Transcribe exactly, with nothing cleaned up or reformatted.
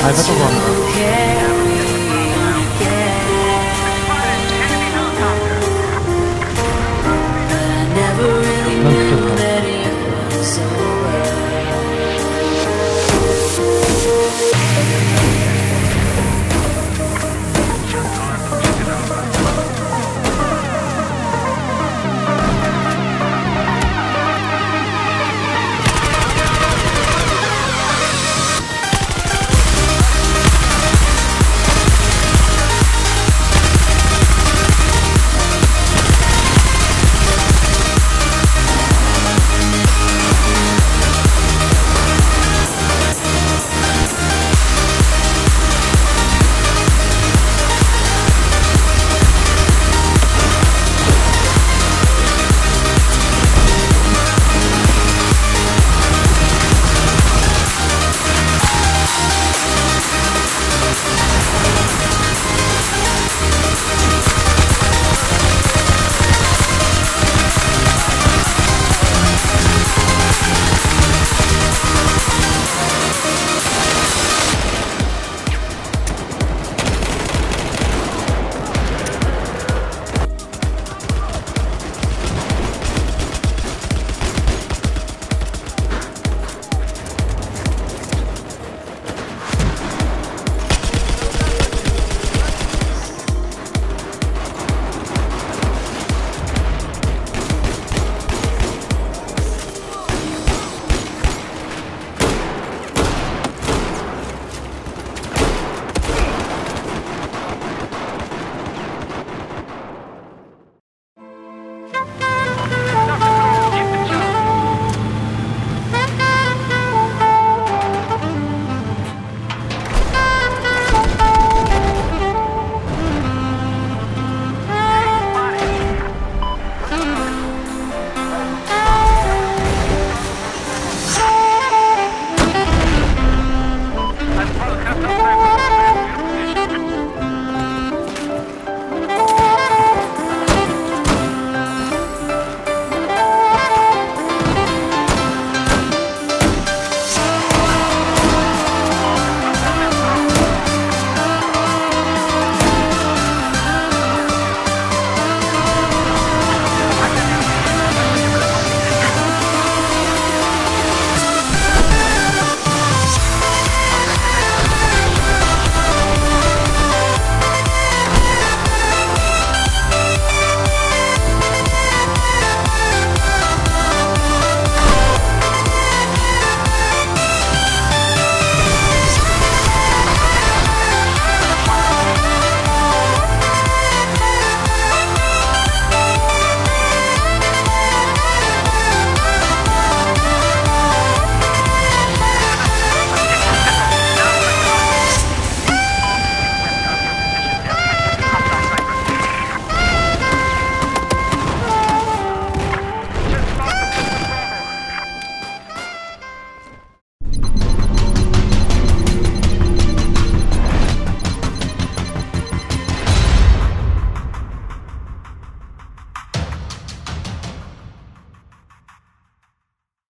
I better run.